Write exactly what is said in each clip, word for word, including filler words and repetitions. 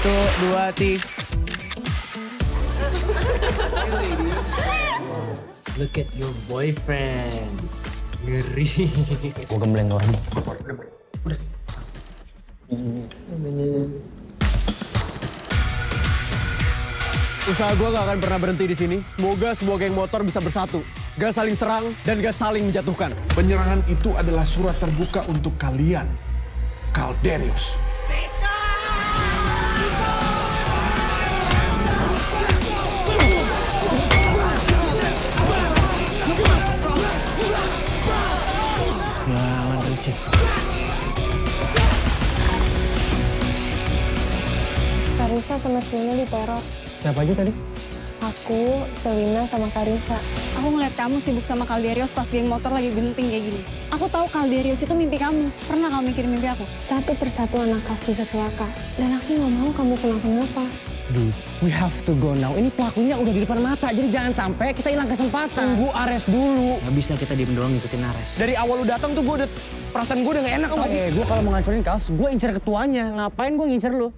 Satu, dua, tiga. Look at your boyfriends. Ngeri. Gue gembleng orang. Udah. Usaha gue gak akan pernah berhenti di sini. Semoga semua geng motor bisa bersatu. Gak saling serang dan gak saling menjatuhkan. Penyerangan itu adalah surat terbuka untuk kalian, Calderius. Segala receh. Karissa sama Selina diteror. Siapa aja tadi? Aku, Selina sama Karissa. Aku ngeliat kamu sibuk sama Calderius pas geng motor lagi genting kayak gini. Aku tahu Calderius itu mimpi kamu. Pernah kamu mikirin mimpi aku? Satu persatu anak khas bisa celaka. Dan aku nggak mau kamu kenapa-kenapa. Dude, we have to go now. Ini pelakunya udah di depan mata. Jadi jangan sampai kita hilang kesempatan. Tunggu Ares dulu. Gak bisa kita diem doang ngikutin Ares. Dari awal lu datang tuh gue udah... Perasaan gue udah gak enak. Eh, gue kalau mau ngancurin kaos, gue incer ketuanya. Ngapain gue ngincer lu?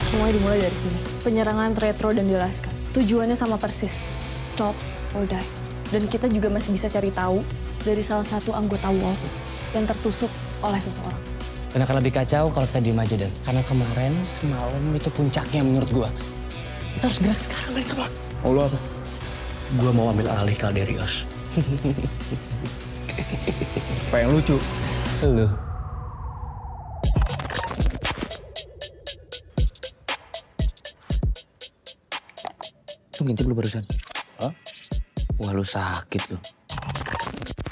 Semuanya dimulai dari sini. Penyerangan retro dan dijelaskan. Tujuannya sama persis. Stop or die. Dan kita juga masih bisa cari tahu dari salah satu anggota Wolves yang tertusuk oleh seseorang. Dan akan lebih kacau kalau kita diem aja, Dan. Karena kemarin semalam itu puncaknya menurut gua. Kita harus gerak sekarang, Dan. Come on. Mau lu apa? Gua mau ambil alih Calderius. Apa yang lucu? Lu. Lu ngintip lu barusan? Hah? Wah, lu sakit lu.